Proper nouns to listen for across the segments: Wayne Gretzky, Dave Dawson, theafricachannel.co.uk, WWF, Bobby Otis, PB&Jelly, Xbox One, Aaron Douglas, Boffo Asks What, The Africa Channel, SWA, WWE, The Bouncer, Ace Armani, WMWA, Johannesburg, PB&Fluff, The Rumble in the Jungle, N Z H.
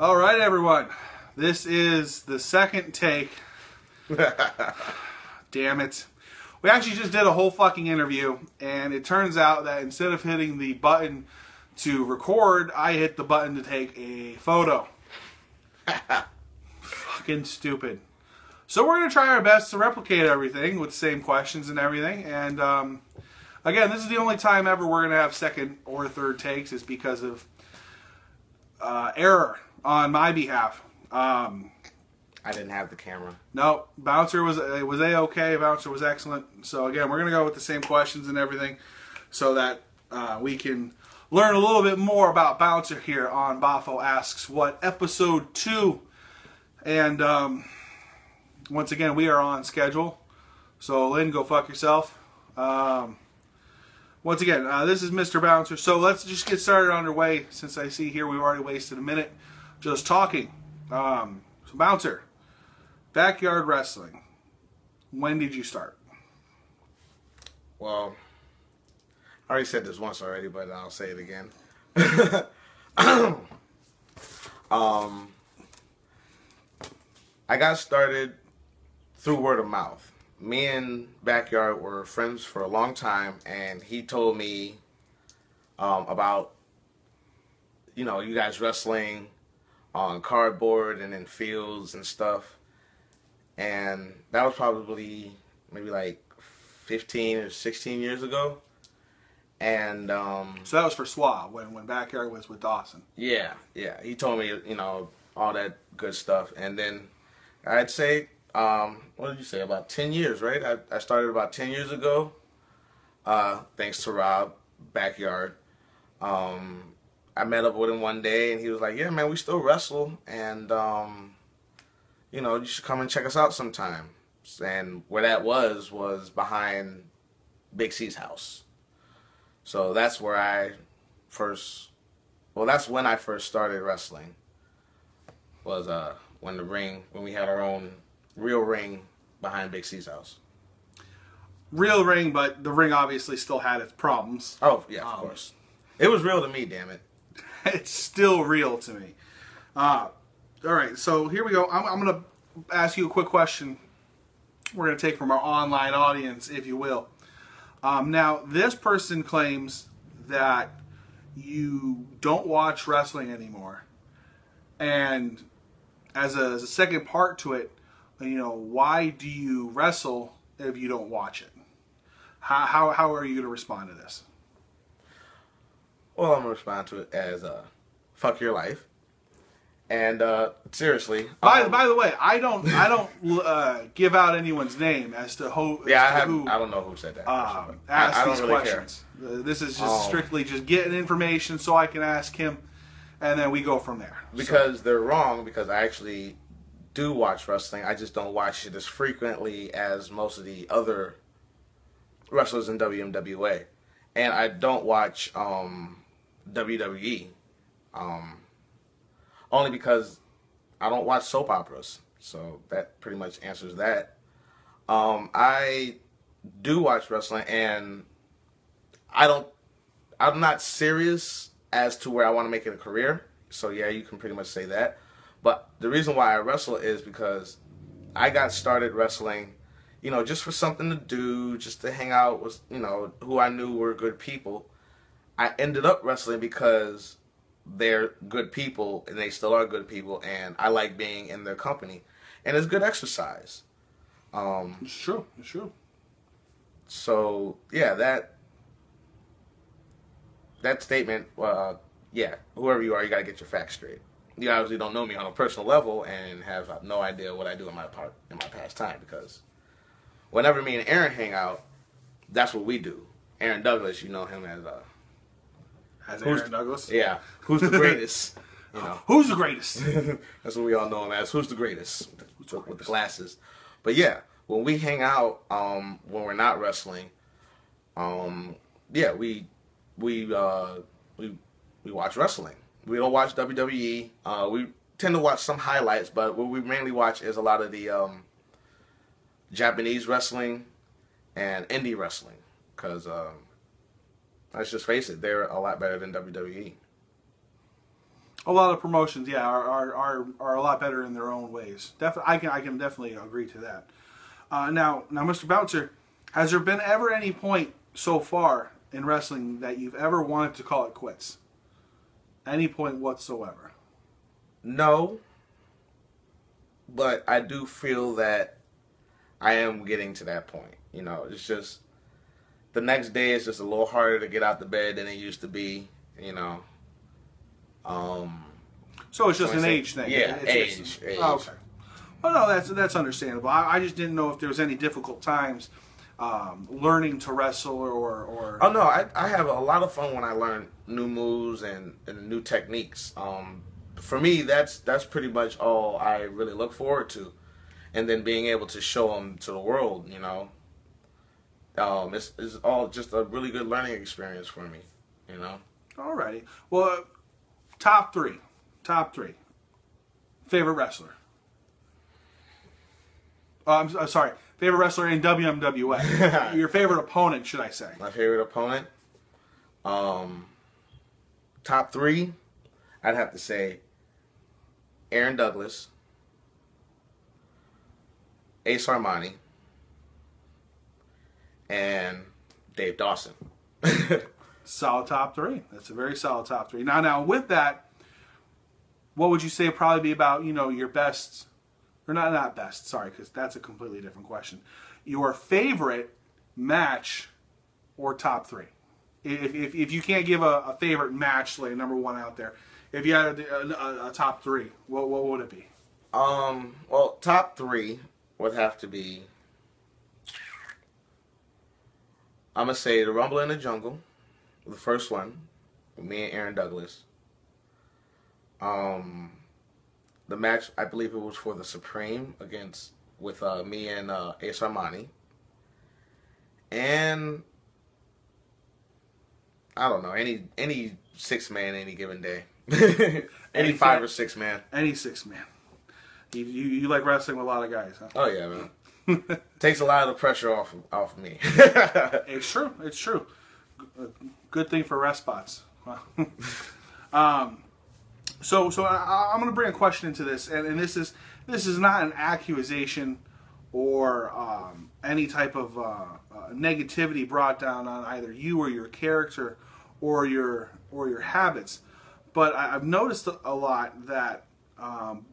All right, everyone. This is the second take. Damn it. We actually just did a whole fucking interview, and it turns out that instead of hitting the button to record, I hit the button to take a photo. Fucking stupid. So we're going to try our best to replicate everything with the same questions and everything. And again, this is the only time ever we're going to have second or third takes, is because of error on my behalf. I didn't have the camera. No, Bouncer was A-okay. Bouncer was excellent. So again, we're going to go with the same questions and everything so that we can learn a little bit more about Bouncer here on Boffo Asks What, Episode 2. And once again, we are on schedule. So Lynn, go fuck yourself. Once again, this is Mr. Bouncer. So let's just get started on our way, since I see here we've already wasted a minute just talking. So Bouncer, backyard wrestling, when did you start? Well, I already said this once already, but I'll say it again. I got started through word of mouth. Me and Backyard were friends for a long time, and he told me about, you know, you guys wrestling on cardboard and in fields and stuff. And that was probably maybe like 15 or 16 years ago. And so that was for SWA, when Backyard was with Dawson. Yeah, yeah. He told me, you know, all that good stuff. And then I'd say, what did you say, about 10 years, right? I started about 10 years ago, thanks to Rob, Backyard. I met up with him one day, and he was like, yeah, man, we still wrestle, and, you know, you should come and check us out sometime. And where that was behind Big C's house. So that's where I first, well, that's when I first started wrestling, was when the ring, when we had our own real ring behind Big C's house. Real ring, but the ring obviously still had its problems. Oh, yeah, of course. It was real to me, damn it. It's still real to me. All right, so here we go. I'm going to ask you a quick question we're going to take from our online audience, if you will. Now, this person claims that you don't watch wrestling anymore. And as a second part to it, you know, why do you wrestle if you don't watch it? How are you going to respond to this? Well, I'm going to respond to it as, fuck your life. And, seriously. By the way, I don't give out anyone's name as to who. Yeah, I don't know who said that. Ask these questions. Really, this is just strictly just getting information so I can ask him, and then we go from there. Because they're wrong, because I actually do watch wrestling. I just don't watch it as frequently as most of the other wrestlers in WMWA. And I don't watch WWE, only because I don't watch soap operas. So that pretty much answers that. I do watch wrestling, and I'm not serious as to where I want to make it a career. So yeah, you can pretty much say that. But the reason why I wrestle is because I got started wrestling, you know, just for something to do, just to hang out with, you know, who I knew were good people. I ended up wrestling because they're good people, and they still are good people, and I like being in their company. And it's good exercise. It's true. It's true. So, yeah, that statement, yeah, whoever you are, you got to get your facts straight. You obviously don't know me on a personal level and have no idea what I do in my past time, because whenever me and Aaron hang out, that's what we do. Aaron Douglas, you know him as Aaron Douglas? Yeah. Who's the greatest? You know. Who's the greatest? That's what we all know him as. Who's the greatest? With the glasses. But yeah, when we hang out, when we're not wrestling, yeah, we watch wrestling. We don't watch WWE. We tend to watch some highlights, but what we mainly watch is a lot of the Japanese wrestling and indie wrestling, because let's just face it, they're a lot better than WWE. A lot of promotions, yeah, are a lot better in their own ways. I can definitely agree to that. Now, Mr. Bouncer, has there been ever any point so far in wrestling that you've ever wanted to call it quits? Any point whatsoever? No, but I do feel that I am getting to that point. You know, it's just the next day is just a little harder to get out the bed than it used to be. You know. So it's just an age thing. Yeah, age. Oh, okay. Well, no, that's understandable. I just didn't know if there was any difficult times learning to wrestle or. Oh no, I have a lot of fun when I learn new moves and new techniques. For me, that's pretty much all I really look forward to, and then being able to show them to the world. You know, it's all just a really good learning experience for me. You know. Alrighty. Well. Top three. Favorite wrestler. I'm sorry. Favorite wrestler in WMWA. Your favorite opponent, should I say? My favorite opponent. Top three. I'd have to say Aaron Douglas, Ace Armani, and Dave Dawson. Solid top three. That's a very solid top three. Now, with that, what would you say probably be about, you know, your best, or not best, sorry, because that's a completely different question. Your favorite match or top three? If you can't give a favorite match, like number one out there, if you had a top three, what would it be? Well, top three would have to be, I'm going to say The Rumble in the Jungle. The first one, me and Aaron Douglas. The match, I believe it was for the Supreme against me and Ace Armani. And I don't know, any six man any given day, any five or six man, any six man. You like wrestling with a lot of guys, huh? Oh yeah, man. Takes a lot of the pressure off me. It's true. It's true. Good thing for rest spots. So I'm going to bring a question into this, and this is not an accusation or any type of negativity brought down on either you or your character or your habits. But I've noticed a lot that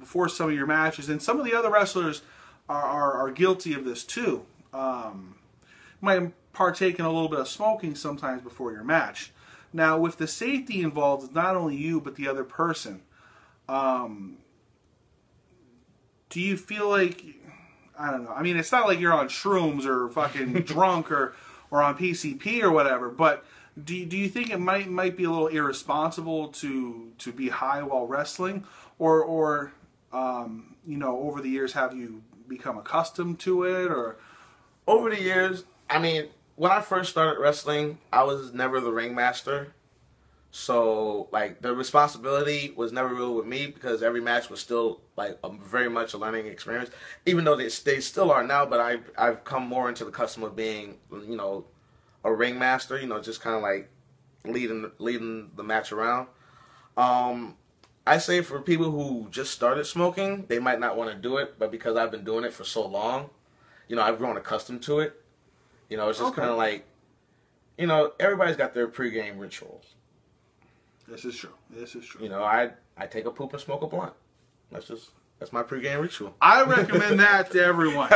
before some of your matches, and some of the other wrestlers are guilty of this too. My partake in a little bit of smoking sometimes before your match. Now, with the safety involved, it's not only you but the other person. Do you feel like, I don't know, I mean, it's not like you're on shrooms or fucking drunk or on PCP or whatever, but do you think it might be a little irresponsible to be high while wrestling, or you know, over the years have you become accustomed to it? Or over the years, I mean, when I first started wrestling, I was never the ringmaster. So, like, the responsibility was never real with me because every match was still, like, very much a learning experience. Even though they still are now, but I've come more into the custom of being, you know, a ringmaster. You know, just kind of, like, leading the match around. I say for people who just started smoking, they might not want to do it. But because I've been doing it for so long, you know, I've grown accustomed to it. You know, it's just kind of like, you know, everybody's got their pregame rituals. This is true. This is true. You know, I take a poop and smoke a blunt. That's my pregame ritual. I recommend that to everyone.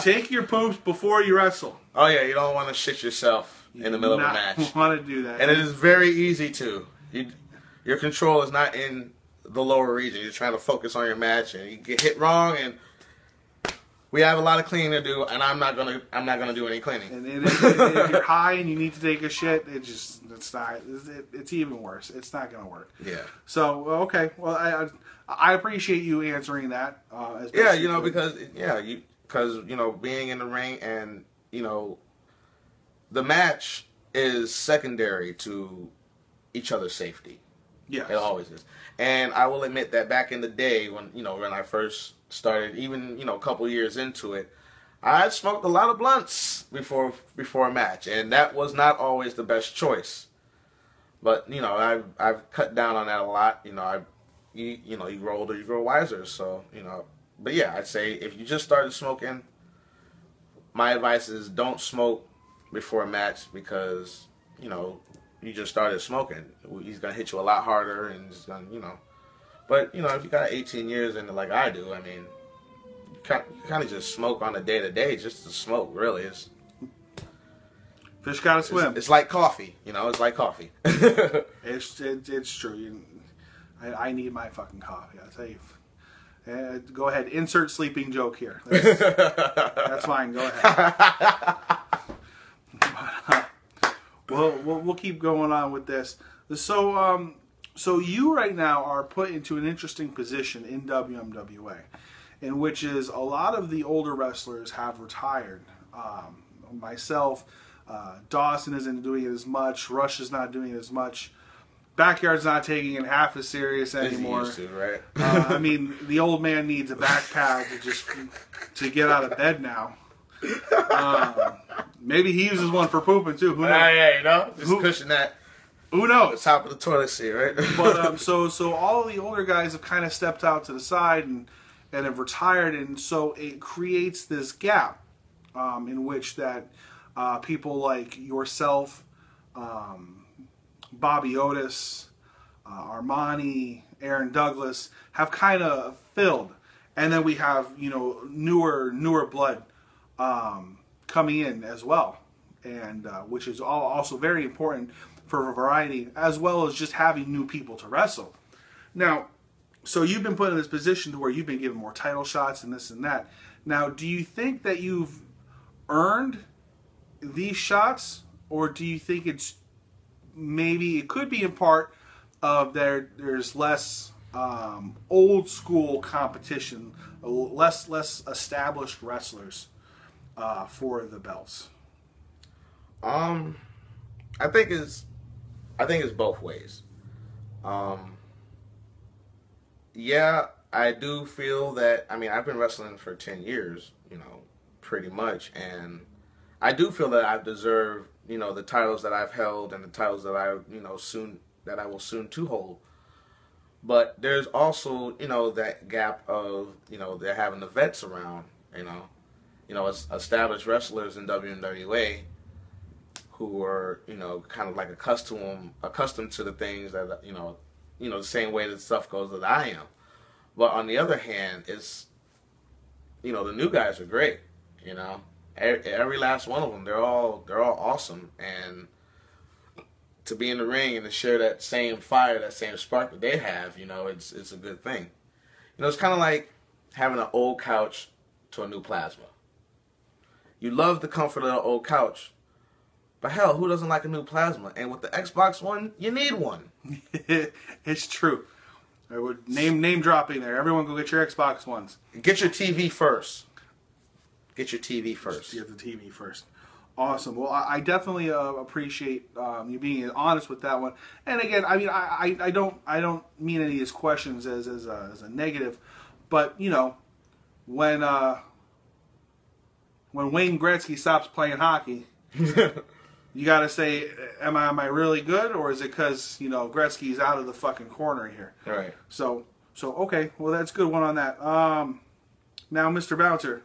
Take your poops before you wrestle. Oh, yeah. You don't want to shit yourself in the middle of a match. You don't want to do that. And it is very easy to. Your control is not in the lower region. You're trying to focus on your match, and you get hit wrong, and we have a lot of cleaning to do, and I'm not gonna do any cleaning. And if you're high and you need to take a shit, it's even worse. It's not gonna work. Yeah. So okay, well I appreciate you answering that. Yeah, you know, because being in the ring and you know the match is secondary to each other's safety. Yeah, it always is. And I will admit that back in the day when I first started, even a couple years into it, I smoked a lot of blunts before a match, and that was not always the best choice. But I've cut down on that a lot. You know, I you know, you grow older, you grow wiser. So, you know, but yeah, I'd say if you just started smoking, my advice is don't smoke before a match because, you know, you just started smoking. He's going to hit you a lot harder and it's going to, you know. But, you know, if you got 18 years and like I do, I mean, you kind of just smoke on a day-to-day just to smoke, really. It's, fish gotta swim. It's like coffee, you know, it's like coffee. It's true. I need my fucking coffee, I'll tell you. Go ahead, insert sleeping joke here. That's fine, go ahead. But, we'll keep going on with this. So so you right now are put into an interesting position in WMWA, in which is a lot of the older wrestlers have retired. Myself, Dawson isn't doing it as much, Rush is not doing it as much. Backyard's not taking it half as serious anymore. As he used to, right? I mean, the old man needs a backpack to get out of bed now. Maybe he uses one for pooping too. Who knows? Yeah, you know, just cushion that. Who knows? The top of the toilet seat, right? But so all of the older guys have kind of stepped out to the side and have retired, and so it creates this gap in which that people like yourself. Bobby Otis, Armani, Aaron Douglas have kind of filled, and then we have, you know, newer blood coming in as well, and which is also very important for a variety, as well as just having new people to wrestle. Now, so you've been put in this position to where you've been given more title shots and this and that. Now, do you think that you've earned these shots, or do you think it's maybe it could be in part of there's less old school competition, less established wrestlers for the belts? I think it's both ways. Yeah, I do feel that. I mean, I've been wrestling for 10 years, you know, pretty much, and I do feel that I've deserved, you know, the titles that I've held and the titles that I, you know, that I will soon to hold. But there's also, you know, that gap of, you know, they're having the vets around, you know, as established wrestlers in WMWA who are, you know, kind of like accustomed to the things that, you know, the same way that stuff goes that I am. But on the other hand, it's, you know, the new guys are great, you know. Every last one of them, they're all awesome, and to be in the ring and to share that same fire, that same spark that they have, you know, it's a good thing. You know, it's kind of like having an old couch to a new plasma. You love the comfort of the old couch, but hell, who doesn't like a new plasma? And with the Xbox One, you need one. It's true. I would name dropping there. Everyone, go get your Xbox Ones. Get your TV first. Get your TV first. Get the TV first. Awesome. Well, I definitely appreciate you being honest with that one. And again, I mean, I don't mean any of these questions as a negative, but you know, when Wayne Gretzky stops playing hockey, you gotta say, am I really good, or is it because, you know, Gretzky's out of the fucking corner here? All right. So okay. Well, that's a good one on that. Now, Mr. Bouncer.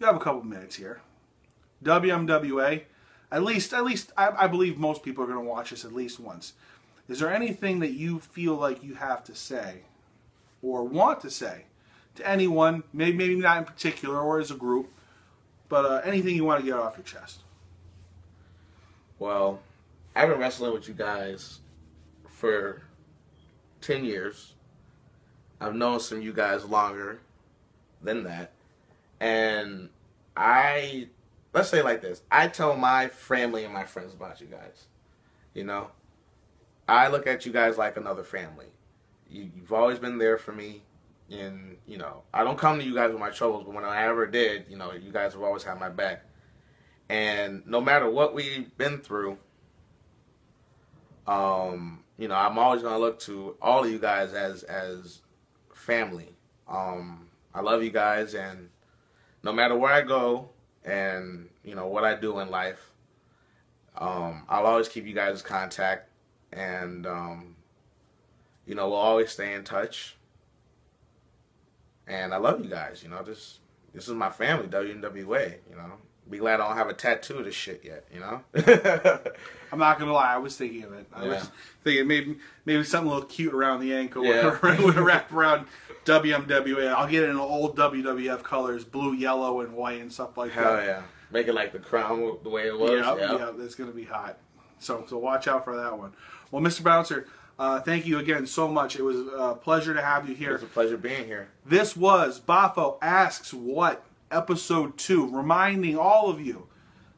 You have a couple minutes here. WMWA, at least I believe most people are going to watch this at least once. Is there anything that you feel like you have to say or want to say to anyone, maybe not in particular or as a group, but anything you want to get off your chest? Well, I've been wrestling with you guys for 10 years. I've known some of you guys longer than that. And let's say it like this, I tell my family and my friends about you guys, you know. I look at you guys like another family. You've always been there for me, and, you know, I don't come to you guys with my troubles, but when I ever did, you know, you guys have always had my back. And no matter what we've been through, you know, I'm always going to look to all of you guys as family. I love you guys, and no matter where I go and, you know, what I do in life, I'll always keep you guys in contact. And, you know, we'll always stay in touch. And I love you guys, you know, this is my family, WMWA, you know. Be glad I don't have a tattoo of this shit yet, you know? I'm not going to lie, I was thinking of it. I was thinking maybe something a little cute around the ankle would wrap around WMWA. I'll get it in old WWF colors, blue, yellow, and white and stuff like that. Hell yeah. Make it like the crown the way it was. Yep. It's going to be hot. So watch out for that one. Well, Mr. Bouncer, thank you again so much. It was a pleasure to have you here. It was a pleasure being here. This was Boffo Asks What? Episode 2, reminding all of you,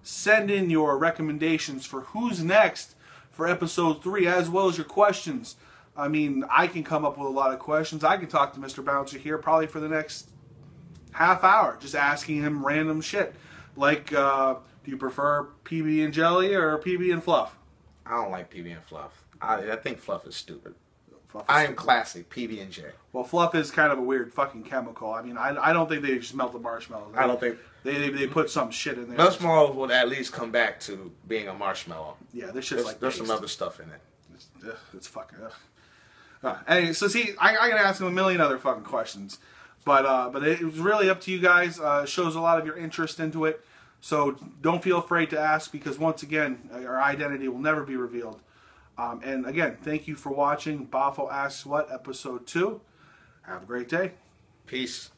send in your recommendations for who's next for episode 3, as well as your questions. I mean, I can come up with a lot of questions. I can talk to Mr. Bouncer here probably for the next half hour, just asking him random shit. Like, do you prefer PB and jelly or PB and fluff? I don't like PB and fluff. I think fluff is stupid. I am classic PB&J. Well, fluff is kind of a weird fucking chemical. I mean, I don't think they just melt the marshmallows. I don't think they put some shit in there. Marshmallows would at least come back to being a marshmallow. Yeah, this shit's like there's some other stuff in it. It's fucking. Anyway, so see, I gotta ask him a million other fucking questions, but it was really up to you guys. Shows a lot of your interest into it, so don't feel afraid to ask because once again, our identity will never be revealed. And again, thank you for watching Boffo Asks What, Episode 2. Have a great day. Peace.